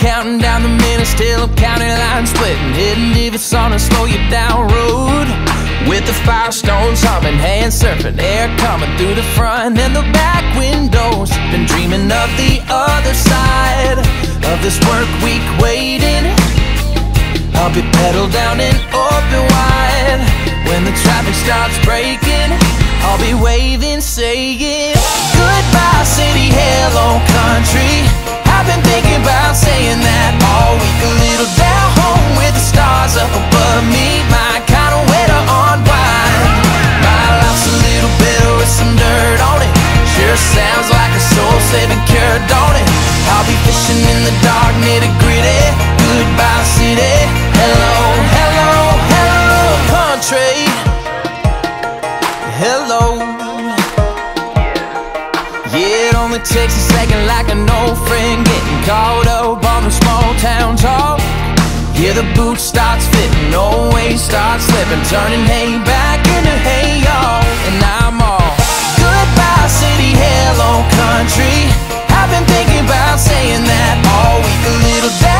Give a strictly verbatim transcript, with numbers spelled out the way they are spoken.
counting down the minutes till I'm counting lines splitting, hidden divots on a slow you down road. With the firestones humming, hand surfing, air coming through the front and the back windows. Been dreaming of the other side of this work week waiting. I'll be pedaled down and open wide when the traffic stops breaking. I'll be waving, saying goodbye city, hello country. I've been thinking about saying that all week. A little down home with the stars up above me. My kind of weather on wine. My life's a little bitter with some dirt on it. Sure sounds like a soul-saving cure, don't it? I'll be fishing in the dark near the gritty. Goodbye city, hello, hello, hello country. Hello. Yeah, it only takes a second, like an old friend getting caught up on the small town talk. Yeah, the boot starts fitting, always starts slipping, turning hay back into hay, y'all. And I'm all goodbye city, hello country. I've been thinking about saying that all week. A little down